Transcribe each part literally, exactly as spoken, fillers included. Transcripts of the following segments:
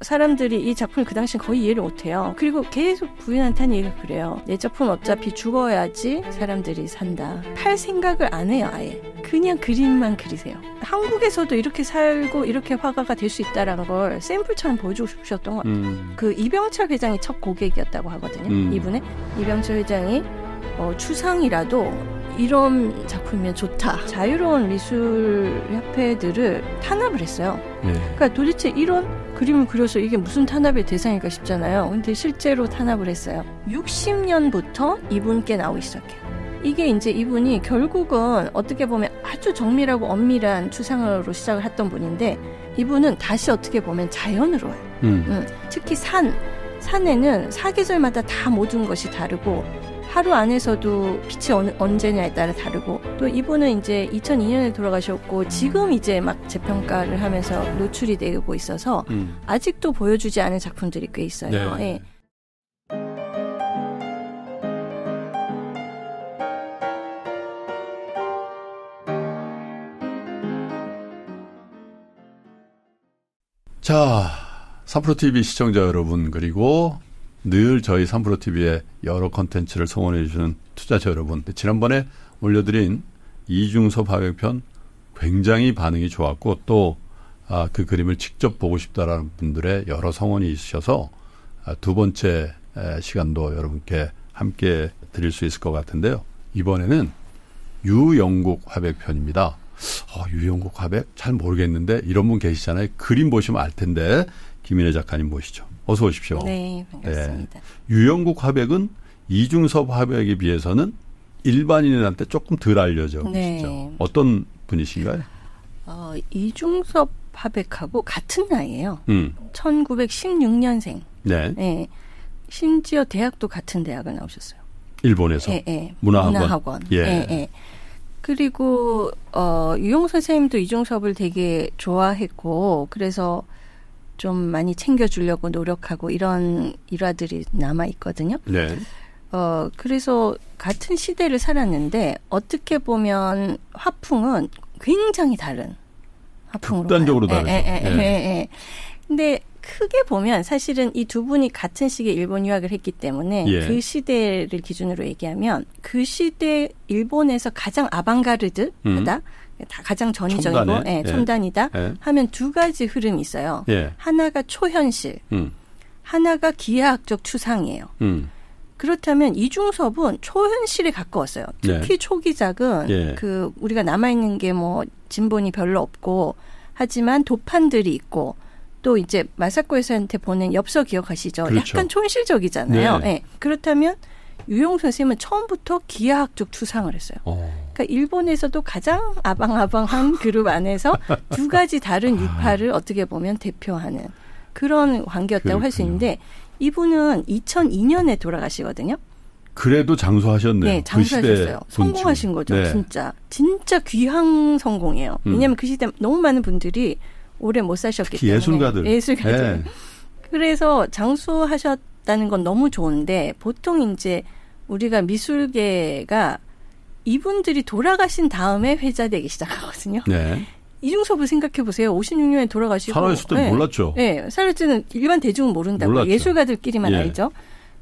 사람들이 이 작품을 그 당시엔 거의 이해를 못해요. 그리고 계속 부인한테 한 얘기가 그래요. 내 작품 어차피 죽어야지 사람들이 산다. 팔 생각을 안 해요, 아예. 그냥 그림만 그리세요. 한국에서도 이렇게 살고 이렇게 화가가 될 수 있다라는 걸 샘플처럼 보여주고 싶으셨던 것 같아요. 음. 그 이병철 회장이 첫 고객이었다고 하거든요. 음. 이분의 이병철 회장이 어, 추상이라도 이런 작품이면 좋다. 자유로운 미술협회들을 탄압을 했어요. 네. 그러니까 도대체 이런 그림을 그려서 이게 무슨 탄압의 대상일까 싶잖아요. 근데 실제로 탄압을 했어요. 육십 년부터 이분께 나오기 시작해요. 이게 이제 이분이 결국은 어떻게 보면 아주 정밀하고 엄밀한 추상으로 시작을 했던 분인데, 이분은 다시 어떻게 보면 자연으로 와요. 음. 음. 특히 산, 산에는 사계절마다 다 모든 것이 다르고 하루 안에서도 빛이 어느, 언제냐에 따라 다르고, 또 이분은 이제 이천이 년에 돌아가셨고 지금 이제 막 재평가를 하면서 노출이 되고 있어서 음. 아직도 보여주지 않은 작품들이 꽤 있어요. 네. 예. 자, 삼프로티비 시청자 여러분, 그리고 늘 저희 삼프로티비의 여러 콘텐츠를 성원해 주시는 투자자 여러분, 지난번에 올려드린 이중섭 하백편 굉장히 반응이 좋았고, 또 그 그림을 직접 보고 싶다라는 분들의 여러 성원이 있으셔서 두 번째 시간도 여러분께 함께 드릴 수 있을 것 같은데요. 이번에는 유영국 화백편입니다. 어, 유영국 화백? 잘 모르겠는데 이런 분 계시잖아요. 그림 보시면 알 텐데 김인혜 작가님 모시죠. 어서 오십시오. 네, 반갑습니다. 네. 유영국 화백은 이중섭 화백에 비해서는 일반인한테 조금 덜 알려져 계시죠. 네. 어떤 분이신가요? 어, 이중섭 화백하고 같은 나이예요. 음. 천구백십육 년생. 네. 네. 심지어 대학도 같은 대학을 나오셨어요. 일본에서. 예, 예. 문화학원. 문화학원. 예. 예, 예. 그리고 어, 유영 선생님도 이중섭을 되게 좋아했고, 그래서 좀 많이 챙겨주려고 노력하고 이런 일화들이 남아있거든요. 네. 어, 그래서 같은 시대를 살았는데 어떻게 보면 화풍은 굉장히 다른 화풍으로 극단적으로 가요. 다르죠. 예, 예, 예. 예. 예. 근데 크게 보면 사실은 이 두 분이 같은 시기에 일본 유학을 했기 때문에 예. 그 시대를 기준으로 얘기하면 그 시대 일본에서 가장 아방가르드다. 음. 다 가장 전위적이고 예, 예. 첨단이다 예. 하면 두 가지 흐름이 있어요. 예. 하나가 초현실, 음. 하나가 기하학적 추상이에요. 음. 그렇다면 이중섭은 초현실에 가까웠어요. 특히 예. 초기작은 예. 그 우리가 남아있는 게 뭐 진본이 별로 없고, 하지만 도판들이 있고, 또 이제 마사코에서한테 보낸 엽서 기억하시죠? 그렇죠. 약간 초현실적이잖아요. 네. 예. 그렇다면 유영 선생님은 처음부터 기하학적 추상을 했어요. 오. 그러니까 일본에서도 가장 아방아방한 그룹 안에서 두 가지 다른 유파를 어떻게 보면 대표하는 그런 관계였다고 할 수 있는데, 이분은 이천이 년에 돌아가시거든요. 그래도 장수하셨네요. 네, 장수하셨어요. 그 성공하신 거죠. 네. 진짜. 진짜 귀향 성공이에요. 왜냐하면 음. 그 시대 너무 많은 분들이 오래 못 사셨기 때문에. 예술가들. 예술가들. 네. 그래서 장수하셨다는 건 너무 좋은데, 보통 이제 우리가 미술계가 이분들이 돌아가신 다음에 회자되기 시작하거든요. 네. 이중섭을 생각해 보세요. 오십육 년에 돌아가시고. 살아있을 때 네. 몰랐죠. 네. 살아있을 때는 일반 대중은 모른다고. 몰랐죠. 예술가들끼리만 예. 알죠.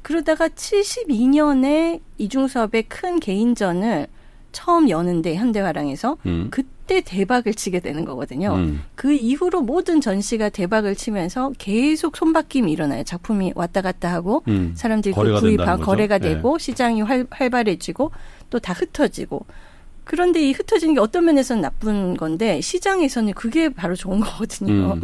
그러다가 칠십이 년에 이중섭의 큰 개인전을 처음 여는데, 현대화랑에서. 음. 그때 대박을 치게 되는 거거든요. 음. 그 이후로 모든 전시가 대박을 치면서 계속 손바뀜이 일어나요. 작품이 왔다 갔다 하고 음. 사람들이 거래가 구입하고 거래가 네. 되고 시장이 활, 활발해지고 또 다 흩어지고. 그런데 이 흩어지는 게 어떤 면에서는 나쁜 건데 시장에서는 그게 바로 좋은 거거든요. 음.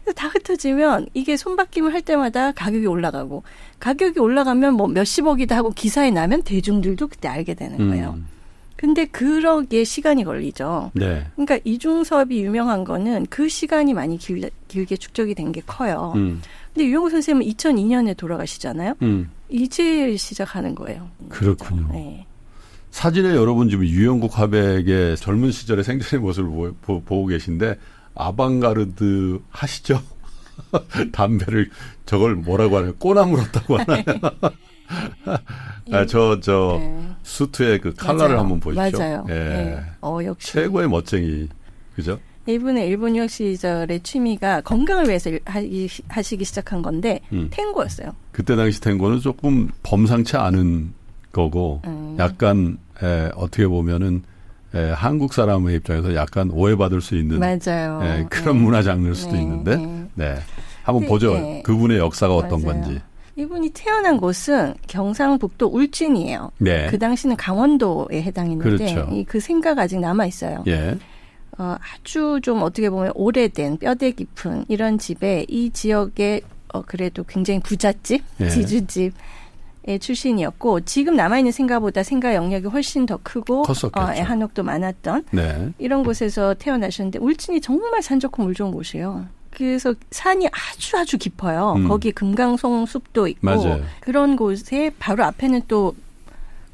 그래서 다 흩어지면 이게 손바뀜을 할 때마다 가격이 올라가고, 가격이 올라가면 뭐 몇십억이다 하고 기사에 나면 대중들도 그때 알게 되는 거예요. 음. 근데 그러기에 시간이 걸리죠. 네. 그러니까 이중섭이 유명한 거는 그 시간이 많이 길, 길게 축적이 된 게 커요. 음. 근데 유영국 선생님은 이천이 년에 돌아가시잖아요. 음. 이제 시작하는 거예요. 그렇군요. 네. 사진에 여러분 지금 유영국 화백의 젊은 시절의 생전의 모습을 보, 보, 보고 계신데 아방가르드 하시죠? 담배를 저걸 뭐라고 하나요? 꼬나물었다고 하나요? 아, 저, 저, 네. 수트의 그 칼라를 맞아요. 한번 보십시오. 맞아요. 예. 네. 어, 역시. 최고의 멋쟁이. 그죠? 이분의 일본 유학 시절의 취미가 건강을 위해서 하시기 시작한 건데 음. 탱고였어요. 그때 당시 탱고는 조금 범상치 않은 거고 음. 약간 에, 어떻게 보면은 에, 한국 사람의 입장에서 약간 오해받을 수 있는 맞아요. 에, 그런 네. 문화 장르일 수도 네. 있는데 네. 네. 한번 근데, 보죠. 네. 그분의 역사가 어떤 맞아요. 건지. 이분이 태어난 곳은 경상북도 울진이에요. 네. 그 당시는 강원도에 해당했는데 그렇죠. 이, 그 생각 아직 남아 있어요. 예. 어, 아주 좀 어떻게 보면 오래된 뼈대 깊은 이런 집에 이 지역의 어, 그래도 굉장히 부잣집, 예. 지주집의 출신이었고 지금 남아있는 생각보다 생각 영역이 훨씬 더 크고 컸었겠죠. 어, 한옥도 많았던 네. 이런 곳에서 태어나셨는데 울진이 정말 산 좋고 물 좋은 곳이에요. 그래서 산이 아주 아주 깊어요. 음. 거기 금강송 숲도 있고 맞아요. 그런 곳에 바로 앞에는 또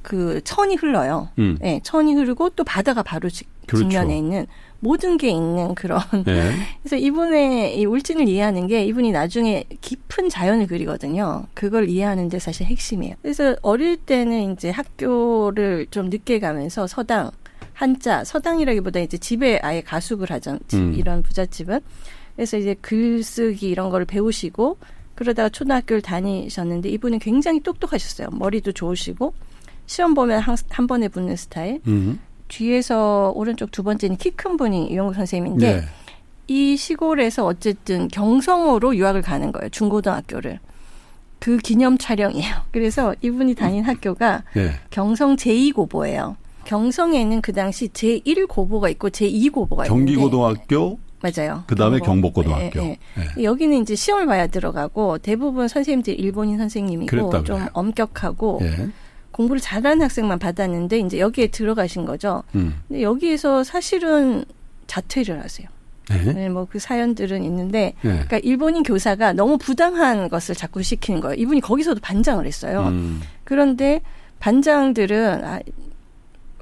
그 천이 흘러요. 음. 네, 천이 흐르고 또 바다가 바로 직 그렇죠. 직면에 있는 모든 게 있는 그런. 네. 그래서 이분의 이 울진을 이해하는 게 이분이 나중에 깊은 자연을 그리거든요. 그걸 이해하는 데 사실 핵심이에요. 그래서 어릴 때는 이제 학교를 좀 늦게 가면서 서당, 한자, 서당이라기보다 이제 집에 아예 가숙을 하죠. 음. 이런 부잣집은. 그래서 이제 글쓰기 이런 거를 배우시고 그러다가 초등학교를 다니셨는데 이분은 굉장히 똑똑하셨어요. 머리도 좋으시고 시험 보면 한, 한 번에 붙는 스타일. 음. 뒤에서 오른쪽 두 번째는 키 큰 분이 유영국 선생님인데 네. 이 시골에서 어쨌든 경성호로 유학을 가는 거예요. 중고등학교를. 그 기념 촬영이에요. 그래서 이분이 다닌 학교가 네. 경성 제이 고보예요. 경성에는 그 당시 제일 고보가 있고 제이 고보가 있는데 경기고등학교? 맞아요. 그 다음에 경복고등학교. 네, 네. 네. 여기는 이제 시험을 봐야 들어가고 대부분 선생님들이 일본인 선생님이고 그랬다구나. 좀 엄격하고 네. 공부를 잘하는 학생만 받았는데 이제 여기에 들어가신 거죠. 음. 근데 여기에서 사실은 자퇴를 하세요. 네. 네, 뭐 그 사연들은 있는데, 네. 그러니까 일본인 교사가 너무 부당한 것을 자꾸 시키는 거예요. 이분이 거기서도 반장을 했어요. 음. 그런데 반장들은 아,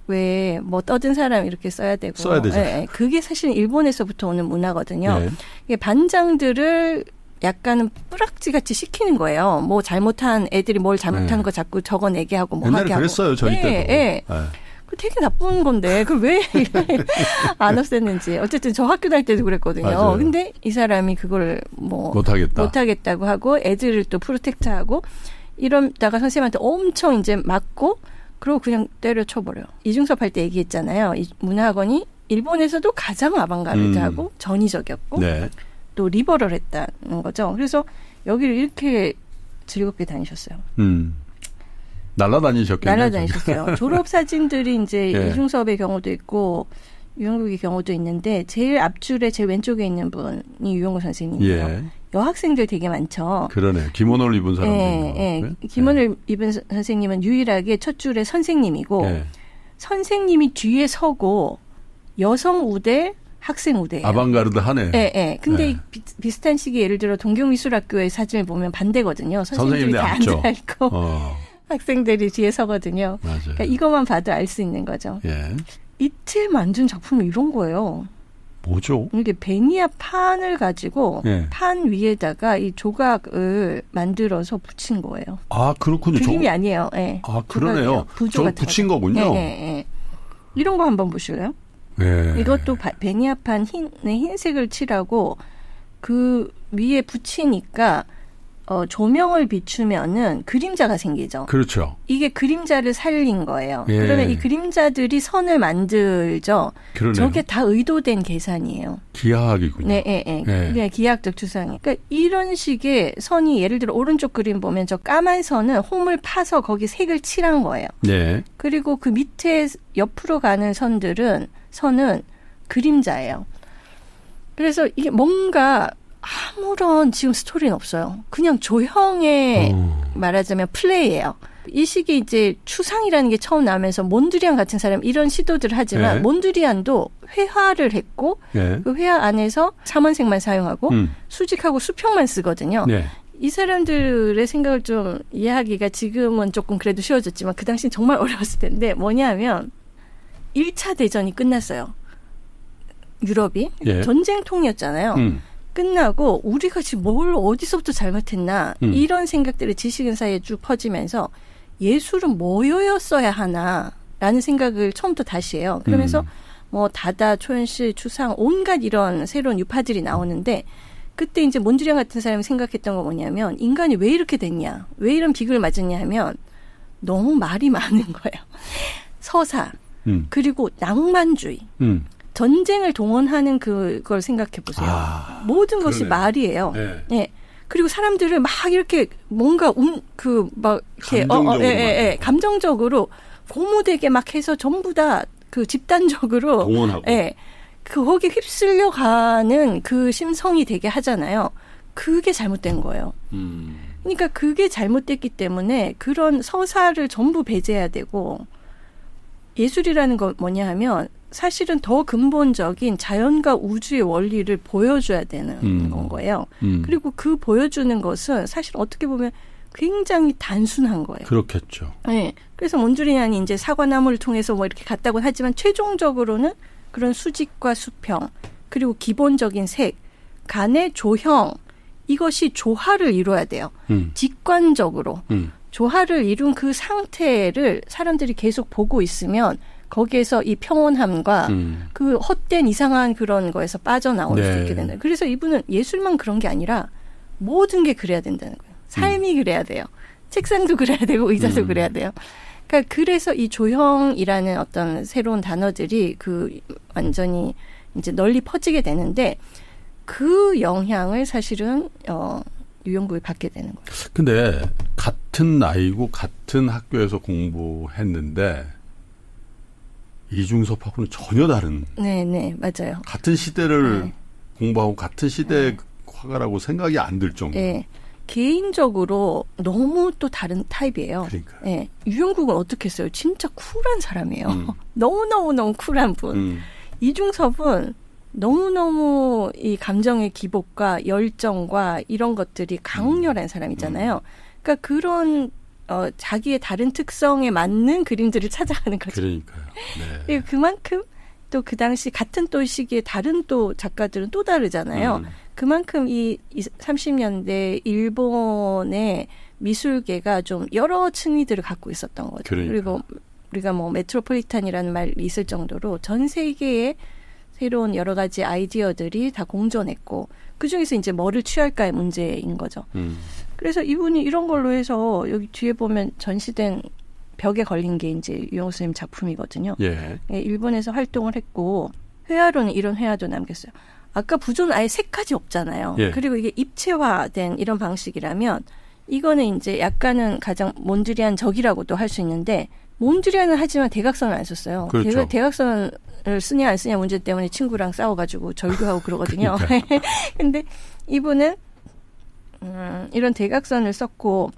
왜 뭐 떠든 사람 이렇게 써야 되고, 써야 되죠. 네, 그게 사실 일본에서부터 오는 문화거든요. 네. 이게 반장들을 약간은 뿌락지같이 시키는 거예요. 뭐 잘못한 애들이 뭘 잘못한 네. 거 자꾸 적어내게 하고 뭐 옛날에 하게 하고. 그랬어요. 저희 네, 때도. 네. 네. 그 되게 나쁜 건데 그걸 왜 안 없앴는지. 어쨌든 저 학교 다닐 때도 그랬거든요. 맞아요. 근데 이 사람이 그걸 뭐 못하겠다. 못하겠다고 하고 애들을 또 프로텍트하고 이러다가 선생님한테 엄청 이제 맞고 그러고 그냥 때려쳐버려요. 이중섭 할 때 얘기했잖아요. 문화학원이 일본에서도 가장 아방가르드하고 음. 전위적이었고 네. 또 리버럴 했다는 거죠. 그래서 여기를 이렇게 즐겁게 다니셨어요. 음. 날아다니셨겠네요. 날아다니셨어요. 졸업사진들이 이제 예. 이중섭의 경우도 있고 유영국의 경우도 있는데 제일 앞줄에 제일 왼쪽에 있는 분이 유영국 선생님이에요. 예. 여학생들 되게 많죠. 그러네요. 김원호를 입은 사람들. 예. 예. 김원호를 예. 입은 선생님은 유일하게 첫 줄에 선생님이고 예. 선생님이 뒤에 서고 여성 우대 학생 우대예요. 아방가르드 하네. 네, 네. 근데 네. 비, 비슷한 시기 예를 들어 동경미술학교의 사진을 보면 반대거든요. 선생님들이 다 앉아 있고 어. 학생들이 뒤에 서거든요. 맞아요. 그러니까 이것만 봐도 알 수 있는 거죠. 예. 이틀 만든 작품이 이런 거예요. 뭐죠? 이게 베니아 판을 가지고 예. 판 위에다가 이 조각을 만들어서 붙인 거예요. 아 그렇군요. 그림이 저... 아니에요. 네. 아 그러네요. 저거 붙인 거군요. 네, 네, 네. 이런 거 한번 보실래요? 예. 이것도 베니아판 흰, 흰색을 칠하고 그 위에 붙이니까 어, 조명을 비추면은 그림자가 생기죠. 그렇죠. 이게 그림자를 살린 거예요. 예. 그러면 이 그림자들이 선을 만들죠. 그러네요. 저게 다 의도된 계산이에요. 기하학이군요. 네, 네, 네. 예. 그냥 기하학적 추상이. 그러니까 이런 식의 선이 예를 들어 오른쪽 그림 보면 저 까만 선은 홈을 파서 거기 색을 칠한 거예요. 네. 그리고 그 밑에 옆으로 가는 선들은 선은 그림자예요. 그래서 이게 뭔가 아무런 지금 스토리는 없어요. 그냥 조형의 오. 말하자면 플레이예요. 이 시기 이제 추상이라는 게 처음 나오면서 몬드리안 같은 사람 이런 시도들을 하지만 네. 몬드리안도 회화를 했고 네. 그 회화 안에서 삼원색만 사용하고 음. 수직하고 수평만 쓰거든요. 네. 이 사람들의 생각을 좀 이해하기가 지금은 조금 그래도 쉬워졌지만 그 당시엔 정말 어려웠을 텐데 뭐냐 하면 일 차 대전이 끝났어요. 유럽이. 예. 전쟁통이었잖아요. 음. 끝나고 우리가 지금 뭘 어디서부터 잘못했나 음. 이런 생각들이 지식인 사이에 쭉 퍼지면서 예술은 뭐였어야 하나라는 생각을 처음부터 다시 해요. 그러면서 음. 뭐 다다, 초현실, 추상, 온갖 이런 새로운 유파들이 나오는데 그때 이제 몬드리안 같은 사람이 생각했던 거 뭐냐면 인간이 왜 이렇게 됐냐, 왜 이런 비극을 맞았냐 하면 너무 말이 많은 거예요. 서사, 음. 그리고 낭만주의. 음. 전쟁을 동원하는 그걸 생각해 보세요. 아, 모든 그러네. 것이 말이에요. 네. 예. 그리고 사람들을 막 이렇게 뭔가 음, 그 막 이렇게 감정적으로, 어, 어, 예, 예, 예. 감정적으로 고무되게 막 해서 전부 다 그 집단적으로 동원하고, 예, 그 거기에 휩쓸려 가는 그 심성이 되게 하잖아요. 그게 잘못된 거예요. 음. 그러니까 그게 잘못됐기 때문에 그런 서사를 전부 배제해야 되고, 예술이라는 건 뭐냐 하면 사실은 더 근본적인 자연과 우주의 원리를 보여줘야 되는 음. 건 거예요. 음. 그리고 그 보여주는 것은 사실 어떻게 보면 굉장히 단순한 거예요. 그렇겠죠. 네. 그래서 몬드리안이 이제 사과나무를 통해서 뭐 이렇게 갔다고는 하지만 최종적으로는 그런 수직과 수평, 그리고 기본적인 색, 간의 조형, 이것이 조화를 이뤄야 돼요. 음. 직관적으로. 음. 조화를 이룬 그 상태를 사람들이 계속 보고 있으면 거기에서 이 평온함과 음. 그 헛된 이상한 그런 거에서 빠져나올 네. 수 있게 된다. 그래서 이분은 예술만 그런 게 아니라 모든 게 그래야 된다는 거예요. 삶이 음. 그래야 돼요. 책상도 그래야 되고 의자도 음. 그래야 돼요. 그러니까 그래서 이 조형이라는 어떤 새로운 단어들이 그 완전히 이제 널리 퍼지게 되는데 그 영향을 사실은 어, 유영국이 받게 되는 거예요. 근데 같은 나이고 같은 학교에서 공부했는데 이중섭하고는 전혀 다른. 네, 네, 맞아요. 같은 시대를 네. 공부하고 같은 시대의 네. 화가라고 생각이 안 들 정도. 네, 개인적으로 너무 또 다른 타입이에요. 그러니까. 네, 유영국은 어떻게 했어요? 진짜 쿨한 사람이에요. 음. 너무 너무 너무 쿨한 분. 음. 이중섭은 너무 너무 이 감정의 기복과 열정과 이런 것들이 강렬한 음. 사람이잖아요. 그러니까 그런. 어, 자기의 다른 특성에 맞는 그림들을 찾아가는 거죠. 그러니까요. 네. 그만큼 또 그 당시 같은 또 시기에 다른 또 작가들은 또 다르잖아요. 음. 그만큼 이, 이 삼십 년대 일본의 미술계가 좀 여러 층위들을 갖고 있었던 거죠. 그러니까. 그리고 우리가 뭐 메트로폴리탄이라는 말이 있을 정도로 전 세계에 새로운 여러 가지 아이디어들이 다 공존했고 그중에서 이제 뭐를 취할까의 문제인 거죠. 음. 그래서 이분이 이런 걸로 해서 여기 뒤에 보면 전시된 벽에 걸린 게 이제 유영국 선생님 작품이거든요. 예. 예, 일본에서 활동을 했고 회화로는 이런 회화도 남겼어요. 아까 부조는 아예 색까지 없잖아요. 예. 그리고 이게 입체화된 이런 방식이라면 이거는 이제 약간은 가장 몬드리안적이라고도 할 수 있는데 몬드리안은 하지만 대각선을 안 썼어요. 그렇죠. 대각, 대각선을 쓰냐 안 쓰냐 문제 때문에 친구랑 싸워가지고 절교하고 그러거든요. 그러니까. 근데 이분은 음, 이런 대각선을 썼고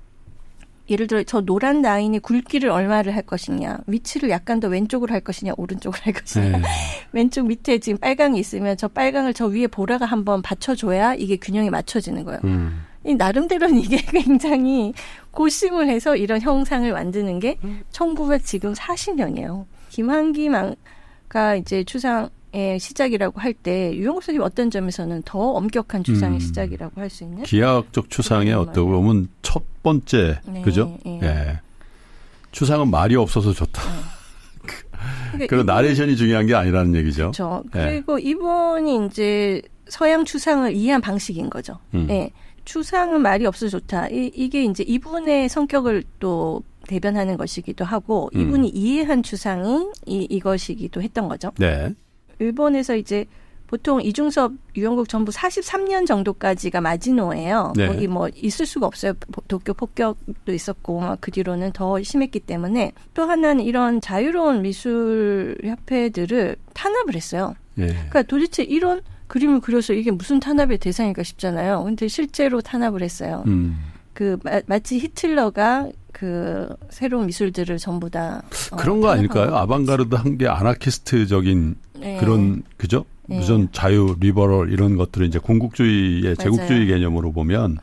예를 들어 저 노란 라인이 굵기를 얼마를 할 것이냐, 위치를 약간 더 왼쪽으로 할 것이냐 오른쪽으로 할 것이냐. 네. 왼쪽 밑에 지금 빨강이 있으면 저 빨강을 저 위에 보라가 한번 받쳐줘야 이게 균형이 맞춰지는 거예요. 음. 이 나름대로는 이게 굉장히 고심을 해서 이런 형상을 만드는 게 천구백사십 년이에요. 김한기가 이제 추상의 시작이라고 할 때 유영국 선생님 어떤 점에서는 더 엄격한 추상의 음, 시작이라고 할 수 있는 기하학적 추상의 어떻게 보면 첫 번째 네, 그죠? 예. 예. 추상은 말이 없어서 좋다. 네. 그러니까 그리고 나레이션이 중요한 게 아니라는 얘기죠. 그렇죠. 예. 그리고 이분이 이제 서양 추상을 이해한 방식인 거죠. 음. 예. 추상은 말이 없어 좋다. 이, 이게 이제 이분의 성격을 또 대변하는 것이기도 하고 음. 이분이 이해한 추상은 이, 이것이기도 했던 거죠. 네. 일본에서 이제 보통 이중섭, 유영국 전부 사십삼 년 정도까지가 마지노예요. 네. 거기 뭐 있을 수가 없어요. 도쿄 폭격도 있었고 그 뒤로는 더 심했기 때문에 또 하나는 이런 자유로운 미술협회들을 탄압을 했어요. 네. 그러니까 도대체 이런 그림을 그려서 이게 무슨 탄압의 대상일까 싶잖아요. 근데 실제로 탄압을 했어요. 음. 그 마, 마치 히틀러가 그 새로운 미술들을 전부 다 그런 어, 거 아닐까요? 아방가르드 한 게 아나키스트적인 네. 그런 그죠? 네. 무슨 자유, 리버럴 이런 것들을 이제 공국주의의 제국주의 개념으로 보면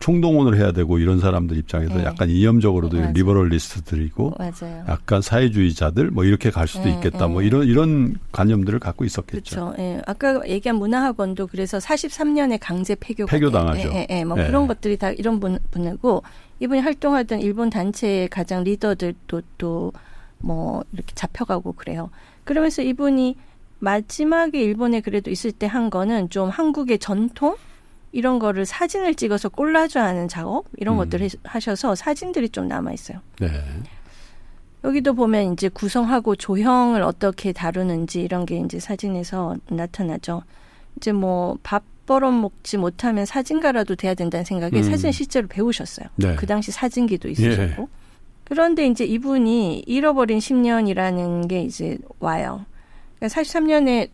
총동원을 해야 되고 이런 사람들 입장에서 네. 약간 이념적으로도 맞아요. 리버럴리스트들이고 맞아요. 약간 사회주의자들 뭐 이렇게 갈 수도 네, 있겠다. 네. 뭐 이런 이런 관념들을 갖고 있었겠죠. 그렇죠. 네. 아까 얘기한 문화학원도 그래서 사십삼 년에 강제 폐교가 폐교당하죠. 네, 네, 네. 뭐 네. 그런 것들이 다 이런 분, 분이고 이분이 활동하던 일본 단체의 가장 리더들도 또 뭐 이렇게 잡혀가고 그래요. 그러면서 이분이 마지막에 일본에 그래도 있을 때 한 거는 좀 한국의 전통? 이런 거를 사진을 찍어서 콜라주하는 작업? 이런 음. 것들을 하셔서 사진들이 좀 남아있어요. 네. 여기도 보면 이제 구성하고 조형을 어떻게 다루는지 이런 게 이제 사진에서 나타나죠. 이제 뭐 밥 벌어 먹지 못하면 사진가라도 돼야 된다는 생각에 음. 사진 실제로 배우셨어요. 네. 그 당시 사진기도 있으셨고. 예. 그런데 이제 이분이 잃어버린 십 년이라는 게 이제 와요. 그러니까 사십삼 년에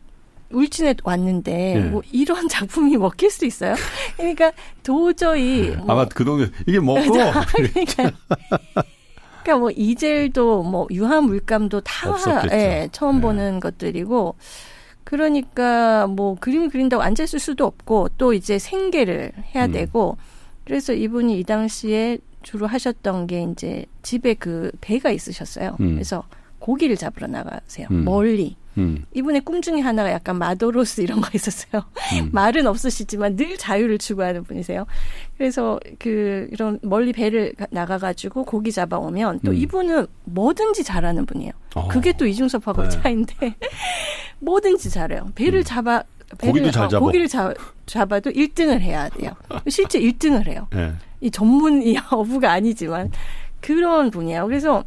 울진에 왔는데 예. 뭐 이런 작품이 먹힐 수 있어요? 그러니까 도저히 예. 뭐 아마 그동안 이게 먹고 그러니까, 그러니까 뭐 이젤도 뭐 유화물감도 다 예, 처음 예. 보는 것들이고 그러니까 뭐 그림 그린다고 앉아 있을 수도 없고 또 이제 생계를 해야 음. 되고 그래서 이분이 이 당시에 주로 하셨던 게 이제 집에 그 배가 있으셨어요. 음. 그래서 고기를 잡으러 나가세요. 음. 멀리. 음. 이분의 꿈 중에 하나가 약간 마도로스 이런 거 있었어요. 음. 말은 없으시지만 늘 자유를 추구하는 분이세요. 그래서 그 이런 멀리 배를 나가가지고 고기 잡아오면 또 음. 이분은 뭐든지 잘하는 분이에요. 어. 그게 또 이중섭하고 네. 차인데 뭐든지 잘해요. 배를 음. 잡아 배를, 고기도 잘 잡아. 어, 고기를 자, 잡아도 일 등을 해야 돼요. 실제 일 등을 해요. 네. 이 전문 이 어부가 아니지만 그런 분이에요. 그래서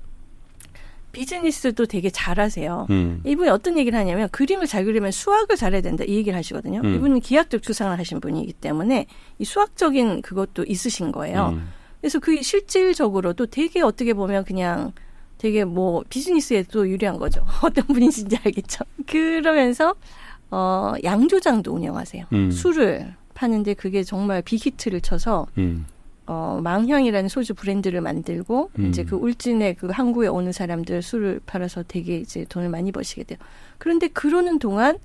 비즈니스도 되게 잘하세요. 음. 이분이 어떤 얘기를 하냐면 그림을 잘 그리면 수학을 잘해야 된다 이 얘기를 하시거든요. 음. 이분은 기하학적 추상을 하신 분이기 때문에 이 수학적인 그것도 있으신 거예요. 음. 그래서 그게 실질적으로도 되게 어떻게 보면 그냥 되게 뭐 비즈니스에도 유리한 거죠. 어떤 분이신지 알겠죠. 그러면서 어, 양조장도 운영하세요. 음. 술을 파는데 그게 정말 빅히트를 쳐서 음. 어, 망향이라는 소주 브랜드를 만들고 음. 이제 그 울진에 그 항구에 오는 사람들 술을 팔아서 되게 이제 돈을 많이 버시게 돼요. 그런데 그러는 동안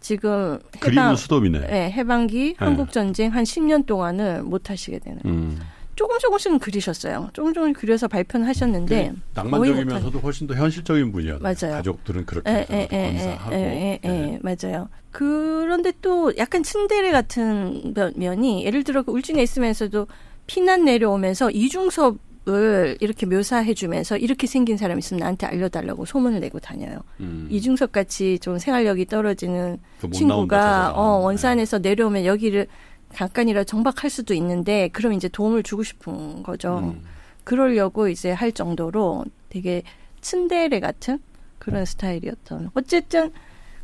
지금 해방, 수도비네. 네, 해방기 네. 한국 전쟁 한 십 년 동안을 못 하시게 되는 거예요. 음. 조금 조금씩은 그리셨어요. 조금 조금씩 그려서 발표는 하셨는데 낭만적이면서도 훨씬 더 현실적인 분이었어요. 맞아요. 가족들은 그렇게 에, 에, 에, 건사하고. 에, 에, 에, 에. 에. 맞아요. 그런데 또 약간 츤데레 같은 면이 예를 들어 그 울진에 있으면서도 피난 내려오면서 이중섭을 이렇게 묘사해주면서 이렇게 생긴 사람 있으면 나한테 알려달라고 소문을 내고 다녀요. 음. 이중섭같이 좀 생활력이 떨어지는 친구가 어, 원산에서 네. 내려오면 여기를 잠깐이라 정박할 수도 있는데 그럼 이제 도움을 주고 싶은 거죠. 음. 그러려고 이제 할 정도로 되게 츤데레 같은 그런 스타일이었던. 어쨌든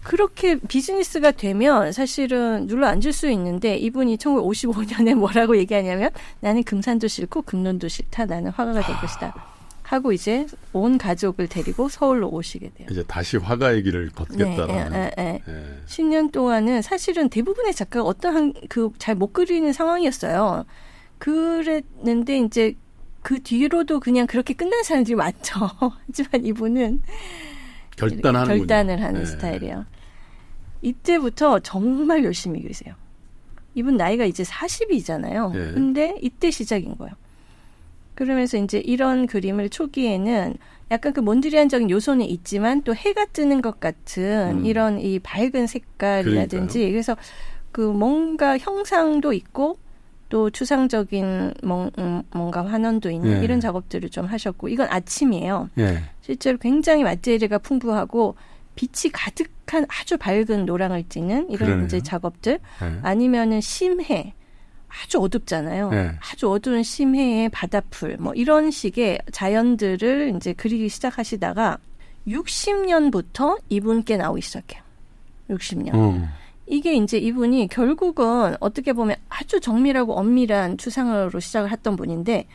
그렇게 비즈니스가 되면 사실은 눌러 앉을 수 있는데 이분이 천구백오십오 년에 뭐라고 얘기하냐면 나는 금산도 싫고 금론도 싫다. 나는 화가가 될 것이다. 하고 이제 온 가족을 데리고 서울로 오시게 돼요. 이제 다시 화가의 길을 걷겠다라는. 네, 에, 에, 에. 예. 십 년 동안은 사실은 대부분의 작가가 어떠한 그 잘 못 그리는 상황이었어요. 그랬는데 이제 그 뒤로도 그냥 그렇게 끝난 사람들이 많죠. 하지만 이분은 결단하는 결단을 하는 네. 스타일이에요. 이때부터 정말 열심히 그리세요. 이분 나이가 이제 사십이잖아요. 네. 근데 이때 시작인 거예요. 그러면서 이제 이런 그림을 초기에는 약간 그 몬드리안적인 요소는 있지만 또 해가 뜨는 것 같은 음. 이런 이 밝은 색깔이라든지 그러니까요. 그래서 그 뭔가 형상도 있고 또 추상적인 뭔가 환원도 있는 예. 이런 작업들을 좀 하셨고 이건 아침이에요. 예. 실제로 굉장히 맛재료가 풍부하고 빛이 가득한 아주 밝은 노랑을 띠는 이런 그러네요. 이제 작업들 예. 아니면은 심해 아주 어둡잖아요. 예. 아주 어두운 심해의 바다풀 뭐 이런 식의 자연들을 이제 그리기 시작하시다가 육십 년부터 이분께 나오기 시작해요. 육십 년. 음. 이게 이제 이분이 결국은 어떻게 보면 아주 정밀하고 엄밀한 추상으로 시작을 했던 분인데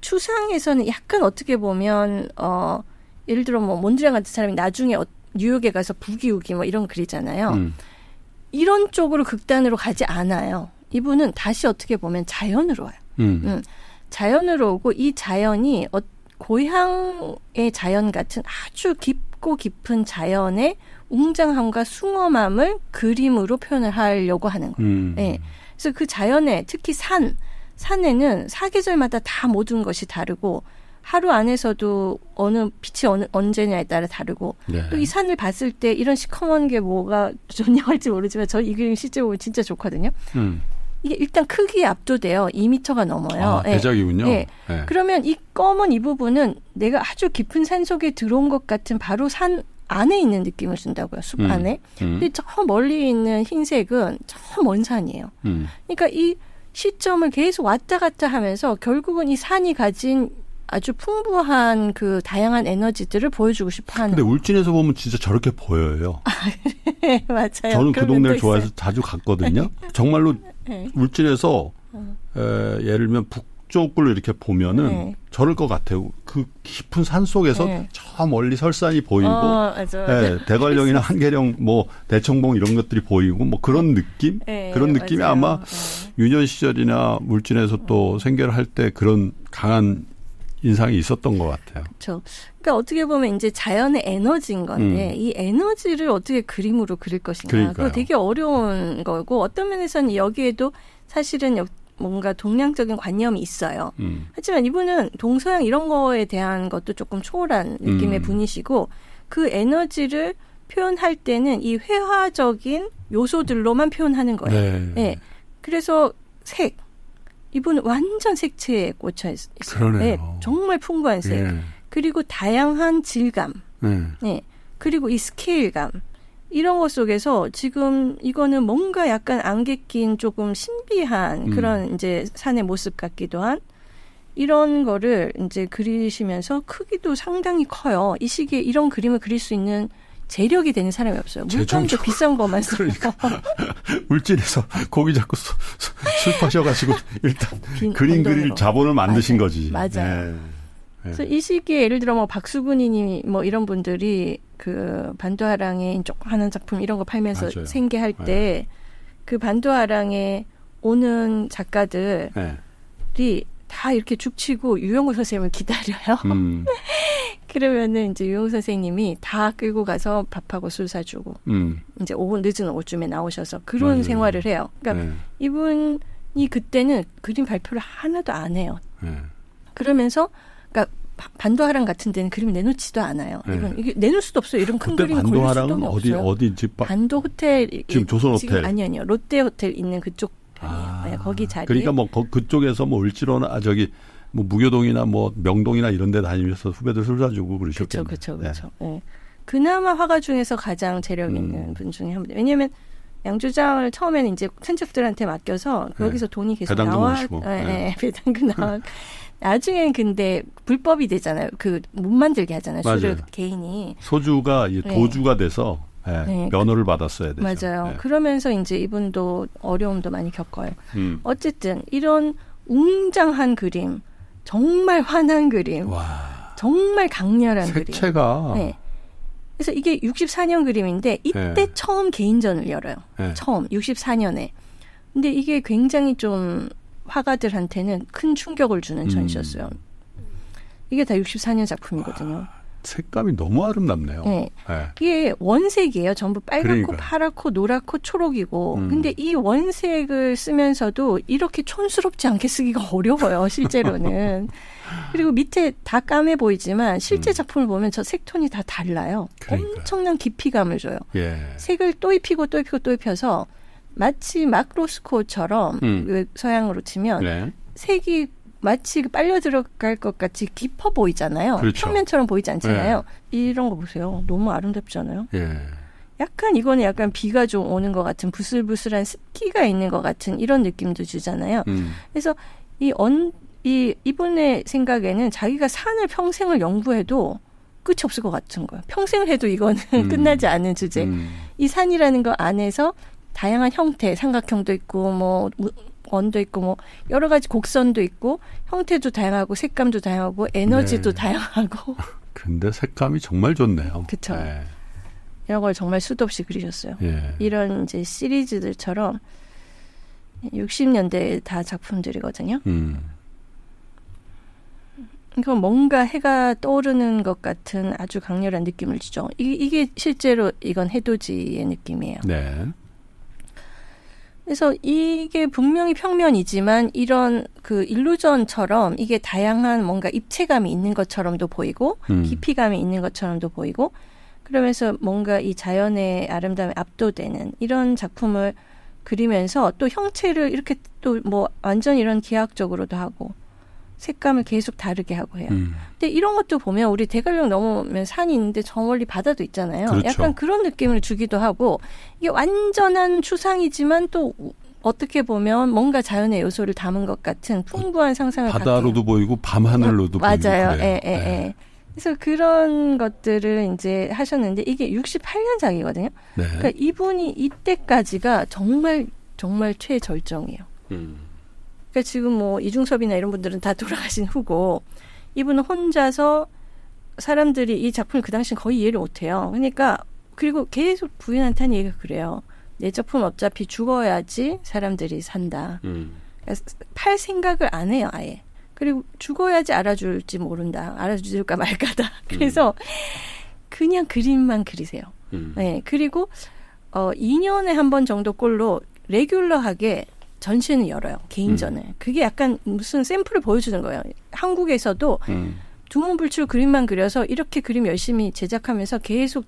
추상에서는 약간 어떻게 보면 어 예를 들어 뭐 몬드리안 같은 사람이 나중에 어, 뉴욕에 가서 부기우기 뭐 이런 그리잖아요. 음. 이런 쪽으로 극단으로 가지 않아요. 이분은 다시 어떻게 보면 자연으로 와요. 음. 음. 자연으로 오고 이 자연이 어, 고향의 자연 같은 아주 깊고 깊은 자연의 웅장함과 숭엄함을 그림으로 표현을 하려고 하는 거예요. 음. 네. 그래서 그 자연에 특히 산, 산에는 사계절마다 다 모든 것이 다르고 하루 안에서도 어느 빛이 어느, 언제냐에 따라 다르고 네. 또 이 산을 봤을 때 이런 시커먼 게 뭐가 좋냐 할지 모르지만 저 이 그림 실제 보면 진짜 좋거든요. 음. 이게 일단 크기에 압도돼요. 이 미터가 넘어요. 아, 대작이군요. 네. 네. 네. 그러면 이 검은 이 부분은 내가 아주 깊은 산 속에 들어온 것 같은 바로 산 안에 있는 느낌을 준다고요. 숲 음. 안에. 음. 근데 저 멀리 있는 흰색은 저 먼 산이에요. 음. 그러니까 이 시점을 계속 왔다 갔다 하면서 결국은 이 산이 가진 아주 풍부한 그 다양한 에너지들을 보여주고 싶어하는. 근데 울진에서 보면 진짜 저렇게 보여요. 네, 맞아요. 저는 그 동네를 좋아해서 있어요. 자주 갔거든요. 정말로 네. 울진에서 어. 에, 예를 들면 북쪽으로 이렇게 보면은 네. 저럴 것 같아요. 그 깊은 산 속에서 네. 저 멀리 설산이 보이고, 어, 예, 대관령이나 한계령, 뭐 대청봉 이런 것들이 보이고, 뭐 그런 느낌, 네, 그런 네, 느낌이 맞아요. 아마 네. 유년 시절이나 울진에서 또 생계를 할 때 그런 강한 인상이 있었던 것 같아요. 그렇죠. 그러니까 어떻게 보면 이제 자연의 에너지인 건데 음. 이 에너지를 어떻게 그림으로 그릴 것인가. 그러니까요. 그거 되게 어려운 거고 어떤 면에서는 여기에도 사실은 뭔가 동양적인 관념이 있어요. 음. 하지만 이분은 동서양 이런 거에 대한 것도 조금 초월한 느낌의 음. 분이시고 그 에너지를 표현할 때는 이 회화적인 요소들로만 표현하는 거예요. 네. 네. 그래서 색. 이분은 완전 색채에 꽂혀 있어요. 그러네요. 네, 정말 풍부한 색. 예. 그리고 다양한 질감. 예. 네. 그리고 이 스케일감. 이런 것 속에서 지금 이거는 뭔가 약간 안개 낀 조금 신비한 음. 그런 이제 산의 모습 같기도 한 이런 거를 이제 그리시면서 크기도 상당히 커요. 이 시기에 이런 그림을 그릴 수 있는 재력이 되는 사람이 없어요. 물건도 비싼 것만 써요. 그러니까. 울진에서 고기 잡고 수, 수, 술 파셔가지고 일단 빈, 그림 그릴 자본을 만드신 맞아, 거지. 맞아요. 예. 그래서 이 시기에 예를 들어 뭐 박수근이니 뭐 이런 분들이 그 반도하랑의 조그마한 작품 이런 거 팔면서 맞아요. 생계할 때 그 반도하랑에 오는 작가들이 네. 다 이렇게 죽치고 유영국 선생님을 기다려요. 음. 그러면은 이제 유영국 선생님이 다 끌고 가서 밥하고 술 사주고 음. 이제 오후 늦은 오후쯤에 나오셔서 그런 맞아요. 생활을 해요. 그러니까 네. 이분이 그때는 그림 발표를 하나도 안 해요. 네. 그러면서 그러니까 반도하랑 같은 데는 그림 내놓지도 않아요. 네. 이건 이게 내놓을 수도 없어요. 이런 큰 그림 걸릴 수도 없어요. 어디 어디 집 반도 호텔 지금 조선 호텔 지금, 아니 아니요 롯데 호텔 있는 그쪽 아, 네, 거기 자리. 그러니까 뭐 거, 그쪽에서 뭐 을지로나 아, 저기 뭐 무교동이나 뭐 명동이나 이런 데 다니면서 후배들 술 사주고 그러셨겠네요. 그렇죠, 그렇죠, 그렇죠. 그나마 화가 중에서 가장 재력 있는 음. 분 중에 한 분. 왜냐하면 양조장을 처음에는 이제 친척들한테 맡겨서 거기서 네. 돈이 계속 나와. 배당금 나와. 네, 네. 배당금 나와. 나중엔 근데 불법이 되잖아요. 그 못 만들게 하잖아요. 맞아요. 술을 개인이. 소주가 네. 도주가 돼서 네, 네. 면허를 받았어야 되죠. 맞아요. 네. 그러면서 이제 이분도 어려움도 많이 겪어요. 음. 어쨌든 이런 웅장한 그림, 정말 환한 그림, 와. 정말 강렬한 색채가. 그림. 색채가. 네. 그래서 이게 육십사 년 그림인데 이때 네. 처음 개인전을 열어요. 네. 처음 육십사 년에. 근데 이게 굉장히 좀. 화가들한테는 큰 충격을 주는 전시였어요. 음. 이게 다 육십사 년 작품이거든요. 와, 색감이 너무 아름답네요. 네. 네. 이게 원색이에요. 전부 빨갛고 그러니까. 파랗고 노랗고 초록이고. 음. 근데 이 원색을 쓰면서도 이렇게 촌스럽지 않게 쓰기가 어려워요. 실제로는. 그리고 밑에 다 까매 보이지만 실제 작품을 보면 저 색톤이 다 달라요. 그러니까요. 엄청난 깊이감을 줘요. 예. 색을 또 입히고 또 입히고 또 입혀서 마치 막 로스코처럼 음. 서양으로 치면 네. 색이 마치 빨려 들어갈 것 같이 깊어 보이잖아요. 그렇죠. 평면처럼 보이지 않잖아요. 네. 이런 거 보세요. 너무 아름답지 않아요? 예. 약간 이거는 약간 비가 좀 오는 것 같은 부슬부슬한 습기가 있는 것 같은 이런 느낌도 주잖아요. 음. 그래서 이 언, 이, 이분의 생각에는 자기가 산을 평생을 연구해도 끝이 없을 것 같은 거예요. 평생을 해도 이거는 음. 끝나지 않은 주제. 음. 이 산이라는 거 안에서 다양한 형태, 삼각형도 있고 뭐 원도 있고 뭐 여러 가지 곡선도 있고 형태도 다양하고 색감도 다양하고 에너지도 네. 다양하고. 근데 색감이 정말 좋네요. 그렇죠. 네. 이런 걸 정말 수도 없이 그리셨어요. 네. 이런 이제 시리즈들처럼 육십 년대 다 작품들이거든요. 음. 그러니까 뭔가 해가 떠오르는 것 같은 아주 강렬한 느낌을 주죠. 이, 이게 실제로 이건 해돋이의 느낌이에요. 네. 그래서 이게 분명히 평면이지만 이런 그 일루전처럼 이게 다양한 뭔가 입체감이 있는 것처럼도 보이고 음. 깊이감이 있는 것처럼도 보이고 그러면서 뭔가 이 자연의 아름다움에 압도되는 이런 작품을 그리면서 또 형체를 이렇게 또 뭐 완전 이런 기하학적으로도 하고 색감을 계속 다르게 하고 해요. 음. 근데 이런 것도 보면 우리 대관령 넘으면 산이 있는데 저 멀리 바다도 있잖아요. 그렇죠. 약간 그런 느낌을 주기도 하고 이게 완전한 추상이지만 또 어떻게 보면 뭔가 자연의 요소를 담은 것 같은 풍부한 상상을 바다로도 갖게. 보이고 밤하늘로도 아, 보이고 맞아요. 예, 예, 예. 그래서 그런 것들을 이제 하셨는데 이게 육십팔 년작이거든요. 네. 그러니까 이분이 이때까지가 정말 정말 최절정이에요. 음. 그러니까 지금 뭐 이중섭이나 이런 분들은 다 돌아가신 후고 이분은 혼자서 사람들이 이 작품을 그 당시엔 거의 이해를 못해요. 그러니까 그리고 계속 부인한테 한 얘기가 그래요. 내 작품 어차피 죽어야지 사람들이 산다. 음. 그러니까 팔 생각을 안 해요 아예. 그리고 죽어야지 알아줄지 모른다. 알아줄까 말까다. 그래서 음. 그냥 그림만 그리세요. 음. 네, 그리고 어, 이 년에 한 번 정도 꼴로 레귤러하게 전시회는 열어요. 개인전을. 음. 그게 약간 무슨 샘플을 보여주는 거예요. 한국에서도 음. 두문불출 그림만 그려서 이렇게 그림 열심히 제작하면서 계속